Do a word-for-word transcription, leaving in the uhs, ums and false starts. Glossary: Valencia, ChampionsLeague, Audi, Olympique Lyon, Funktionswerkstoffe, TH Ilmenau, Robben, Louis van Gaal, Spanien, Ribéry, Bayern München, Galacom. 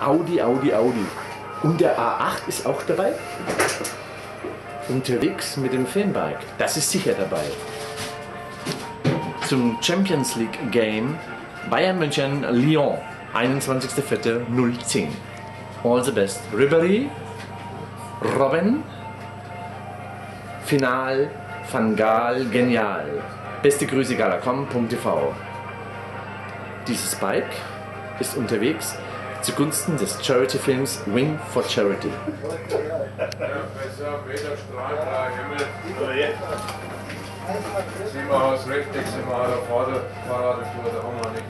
Audi, Audi, Audi. Und der A acht ist auch dabei. Unterwegs mit dem Fanbike. Das ist sicher dabei. Zum Champions League Game Bayern München Lyon, einundzwanzigster vierter zwanzig zehn. All the best. Ribéry, Robben, Final, Van Gaal, genial. Beste Grüße Galacom punkt t v. Dieses Bike ist unterwegs zugunsten des Charity-Films Wing for Charity. Sind wir aus Rechteck, sind wir an der Fahrradtour, da haben wir nicht.